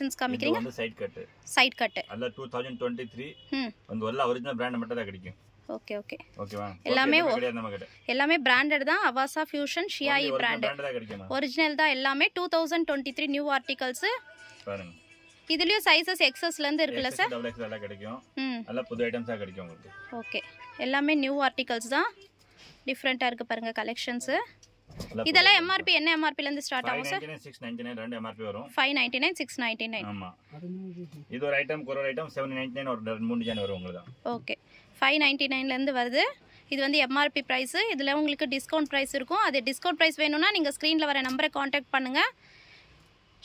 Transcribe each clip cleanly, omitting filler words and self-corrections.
options come side cut side cut 2023 original brand okay okay okay va ellame branded da Avaasa Fusion Shiai brand original da ellame 2023 new articles parunga idiliyo sizes xs la irukku la sir double xl la kadikum alla pudhu items ah kadikum okay ellame new articles da different ah irukku parunga collections idella mrp enna mrp la irundhu start agum sir 599 699 rendu mrp varum 599 699 amma idu or item kor or item 799 or 3 design varum ungalda okay 599 ல இருந்து வருது இது வந்து MRP price இதுல உங்களுக்கு discount price இருக்கும் அது discount price வேணும்னா நீங்க ஸ்கிரீன்ல வர நம்பரை कांटेक्ट பண்ணுங்க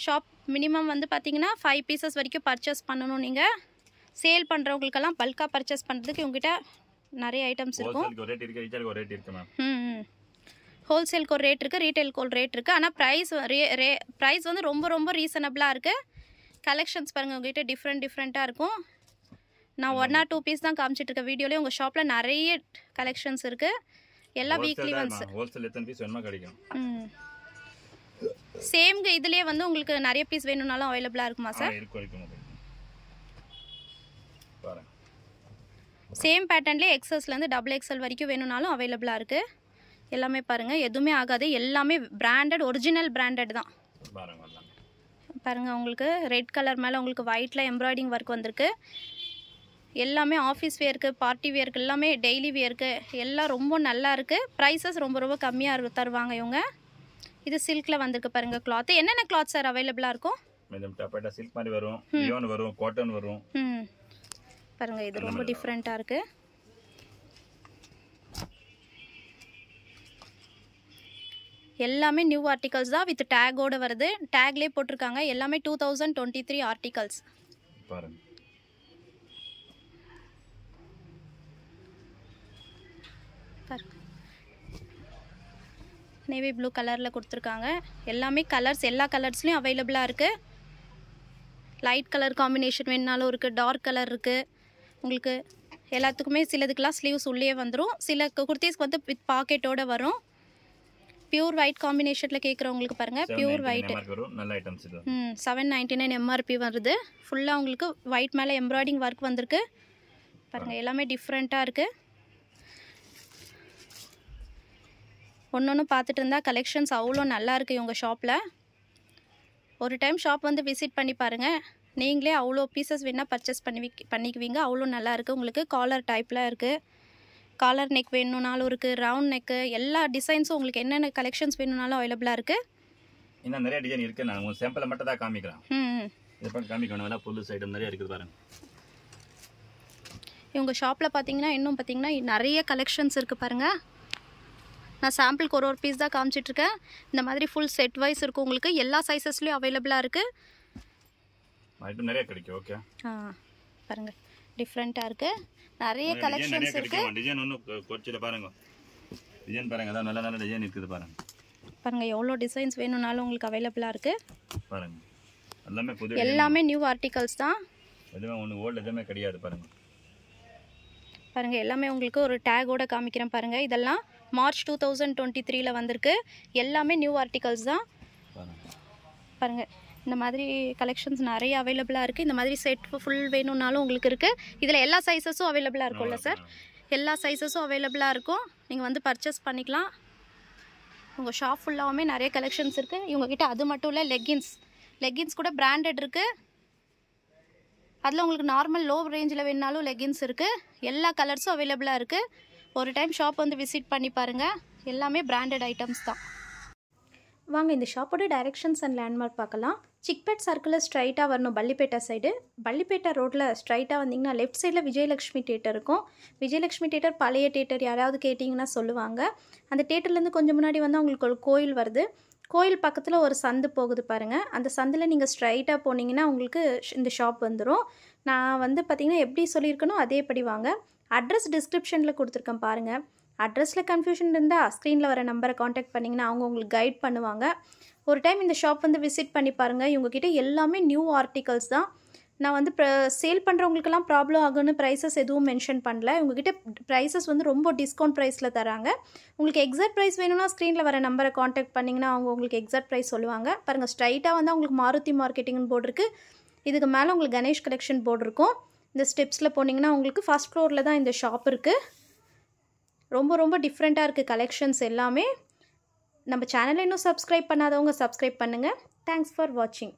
ஷாப் மினிமம் வந்து பாத்தீங்கன்னா 5 பீசஸ் வரைக்கும் பர்சேஸ் பண்ணனும் நீங்க சேல் பண்றவங்களுக்கு எல்லாம் பல்கா பர்சேஸ் பண்றதுக்கு உங்ககிட்ட நிறைய ஐட்டம்ஸ் இருக்கும் ஹோல்சேல் ரேட் இருக்கு ரீட்டைல் ரேட் இருக்கு மேம் ஹோல்சேல் கோ ரேட் இருக்கு ரீட்டைல் கோ ரேட் இருக்கு ஆனா price வந்து ரொம்ப ரொம்ப ரீசனபிளா இருக்கு கலெக்ஷன்ஸ் பாருங்க உங்ககிட்ட டிஃபரண்டா இருக்கும் Now, 1 or 2 pieces தான் காமிச்சிட்டு இருக்க வீடியோல உங்க ஷாப்ல நிறைய கலெக்ஷன்ஸ் இருக்கு எல்லா வீக்லி ஒன்ஸ் ஹோல்சேல் எத்தனை பீஸ் வேணுமா கிடைக்கும் சேம் இதுலயே வந்து உங்களுக்கு நிறைய பீஸ் வேணும்னாலும் அவேilable இருக்குமா சார் இருக்கும் பாருங்க சேம் பேட்டர்ன்லயே XS ல இருந்து double XL வரைக்கும் வேணும்னாலும் அவேilable இருக்கு எல்லாமே பாருங்க எதுமே ஆகாது எல்லாமே பிராண்டட் ஒரிஜினல் பிராண்டட் தான் பாருங்க பாருங்க உங்களுக்கு ரெட் கலர் மேல உங்களுக்கு whiteல எம்ப்ராய்டிங் work வந்திருக்கு எல்லாமே ஆபீஸ் வேர்க்கு பார்ட்டி வேர்க்கு எல்லாமே ডেইলি வேர்க்கு எல்லாம் ரொம்ப நல்லா இருக்கு பிரைसेस ரொம்ப ரொம்ப கம்மியா தருவாங்க இவங்க இது silkல வந்திருக்கு பாருங்க cloth என்னென்ன cloth சார் அவேilable-ஆ இருக்கும் மேடம் டப்பேட்டா silk மாதிரி வரும் லியோன் வரும் காட்டன் வரும் பாருங்க இது ரொம்ப டிஃபரண்டா இருக்கு எல்லாமே நியூ ஆர்டிகல்ஸ் தான் வித் டாக் ஓட வருது டாக்லயே போட்டுருக்காங்க எல்லாமே 2023 ஆர்டிகல்ஸ் பாருங்க नेवी ब्लू कलर ला கொடுத்திருக்காங்க எல்லாமே கலர்ஸ் எல்லா கலர்ஸ்லயும் அவேilable-ஆ இருக்கு லைட் கலர் காம்பினேஷன் வேணாலும் இருக்கு டார்க் கலர் இருக்கு உங்களுக்கு எல்லாத்துக்குமே சிலதுக்குலாம் ஸ்லீவ்ஸ் உள்ளே வந்துரும் சில குர்தீஸ்க்கு வந்து வித் பாக்கெட்டோட வரும் பியூர் white காம்பினேஷன்ல கேக்குறவங்களுக்கு பாருங்க பியூர் white நல்ல ஐட்டம்ஸ் இது 799 MRP வருது ஃபுல்லா உங்களுக்கு white மேல எம்ப்ராய்டிங் work வந்திருக்கு பாருங்க எல்லாமே டிஃபரண்டா இருக்கு ஒண்ணொண்ணு பார்த்துட்டு இருந்தா கலெக்ஷன்ஸ் அவ்ளோ நல்லா இருக்கு உங்க ஷாப்ல ஒரு டைம் ஷாப் வந்து விசிட் பண்ணி பாருங்க நீங்களே அவ்ளோ பீசஸ் வேணா பர்சேஸ் பண்ணிக்குவீங்க அவ்ளோ நல்லா இருக்கு உங்களுக்கு காலர் டைப்ல இருக்கு காலர் neck வேணும்னாலும் இருக்கு ரவுண்ட் neck எல்லா டிசைன்ஸும் உங்களுக்கு என்னென்ன கலெக்ஷன்ஸ் வேணும்னாலும் அவேilable-ஆ இருக்கு இன்ன நிறைய டிசைன் இருக்கு நான் உங்களுக்கு சாம்பிள் மட்டும் தான் காமிக்கிறேன் இது பண்ண காமிக்கணும்னா புல்லு சைடு நிறைய இருக்குது பாருங்க உங்க ஷாப்ல பாத்தீங்கன்னா இன்னும் பாத்தீங்கன்னா நிறைய கலெக்ஷன்ஸ் இருக்கு பாருங்க நான் சாம்பிள் ஒரு பீஸ் தான் காமிச்சிட்டு இருக்கேன் இந்த மாதிரி ফুল செட் வைஸ் இருக்கு உங்களுக்கு எல்லா சைஸஸ்லயும் அவேilable-ஆ இருக்கு ஐட்டம் நிறைய கிடைக்கு ஓகே பாருங்க டிஃபரண்டா இருக்கு நிறைய கலெக்ஷன்ஸ் இருக்கு டிசைன் ஒன்னு கொஞ்சம் பாருங்க டிசைன் பாருங்க அத நல்ல நல்ல டிசைன் இருக்குது பாருங்க பாருங்க எவ்வளவு டிசைன்ஸ் வேணும்னாலும் உங்களுக்கு அவேilable-ஆ இருக்கு பாருங்க எல்லாமே புது எல்லாமே நியூ ஆர்டிகல்ஸ் தான் எதுமே ஒன்னு ஓல்ட் எதுமே கிடையாது பாருங்க பாருங்க எல்லாமே உங்களுக்கு ஒரு டாக் ஓட காமிக்கிறேன் பாருங்க இதெல்லாம் மார்ச் 2023 ல வந்திருக்கு எல்லாமே நியூ ஆர்டிகல்ஸ் தான் பாருங்க இந்த மாதிரி கலெக்ஷன்ஸ் நிறைய அவேilable-ஆ இருக்கு இந்த மாதிரி செட் ফুল வேணும்னாலும் உங்களுக்கு இருக்கு இதுல எல்லா சைஸஸும் அவேilable-ஆ இருக்கும்ல சார் எல்லா சைஸஸும் அவேilable-ஆ இருக்கும் நீங்க வந்து பர்சேஸ் பண்ணிக்கலாம் உங்க ஷாப் ஃபுல்லாவே நிறைய கலெக்ஷன்ஸ் இருக்கு இவங்க கிட்ட அது மட்டும் இல்ல லெகின்ஸ் கூட பிராண்டட் இருக்கு அதல உங்களுக்கு நார்மல் லோ ரேஞ்ச்ல வேணாலும் லெகின்ஸ் இருக்கு எல்லா கலர்ஸும் அவேilable-ஆ இருக்கு ஒரு டைம் ஷாப் வந்து விசிட் பண்ணி பாருங்க எல்லாமே பிராண்டட் ஐட்டம்ஸ் தான் வாங்க இந்த ஷாப்போட டைரக்ஷன்ஸ் அண்ட் லேண்ட்மார்க் பார்க்கலாம் சிக்பேட் சர்க்கிள்ல ஸ்ட்ரைட்டா வரணும் பள்ளிப்பேட்டை சைடு பள்ளிப்பேட்டை ரோட்ல ஸ்ட்ரைட்டா வந்தீங்கன்னா லெஃப்ட் சைடுல விஜயலட்சுமி தியேட்டர் இருக்கும் விஜயலட்சுமி தியேட்டர் பழைய தியேட்டர் யாராவது கேட்டிங்கன்னா சொல்லுவாங்க அந்த தியேட்டர்ல இருந்து கொஞ்சம் முன்னாடி வந்து உங்களுக்கு ஒரு கோயில் வருது கோயில் பக்கத்துல ஒரு சந்து போகுது பாருங்க அந்த சந்துல நீங்க ஸ்ட்ரைட்டா போனீங்கன்னா உங்களுக்கு இந்த ஷாப் வந்துரும் நான் வந்து பாத்தீங்கன்னா எப்படி சொல்லிருக்கனோ அதேபடி வாங்க அட்ரஸ் டிஸ்கிரிப்ஷன்ல கொடுத்திருக்கேன் பாருங்க அட்ரஸ்ல கன்ஃபியூஷன் இருந்தா ஸ்கிரீன்ல வர நம்பரை कांटेक्ट பண்ணீங்கன்னா அவங்க உங்களுக்கு கைட் பண்ணுவாங்க ஒரு டைம் இந்த ஷாப் வந்து விசிட் பண்ணி பாருங்க இவங்க கிட்ட எல்லாமே நியூ ஆர்டிகல்ஸ் தான் நான் வந்து சேல் பண்றவங்களுக்கெல்லாம் ப்ராப்ளம் ஆகும்னு prices எதுவும் மென்ஷன் பண்ணல உங்ககிட்ட prices வந்து ரொம்ப டிஸ்கவுண்ட் பிரைஸ்ல தராங்க உங்களுக்கு எக்ஸாக்ட் பிரைஸ் வேணும்னா ஸ்கிரீன்ல வர நம்பரை कांटेक्ट பண்ணீங்கனா அவங்க உங்களுக்கு எக்ஸாக்ட் பிரைஸ் சொல்லுவாங்க பாருங்க ஸ்ட்ரைட்டா வந்து உங்களுக்கு மாருதி மார்க்கெட்டிங் போர்டு இருக்கு இதுக்கு மேல உங்களுக்கு கணேஷ் கலெக்ஷன் போர்டு இருக்கும் இந்த ஸ்டெப்ஸ்ல போனீங்கனா உங்களுக்கு ஃபர்ஸ்ட் ஃப்ளோர்ல தான் இந்த ஷாப் இருக்கு ரொம்ப ரொம்ப டிஃபரண்டா இருக்கு கலெக்ஷன்ஸ் எல்லாமே நம்ம சேனலை இன்னும் subscribe பண்ணாதவங்க subscribe பண்ணுங்க thanks for watching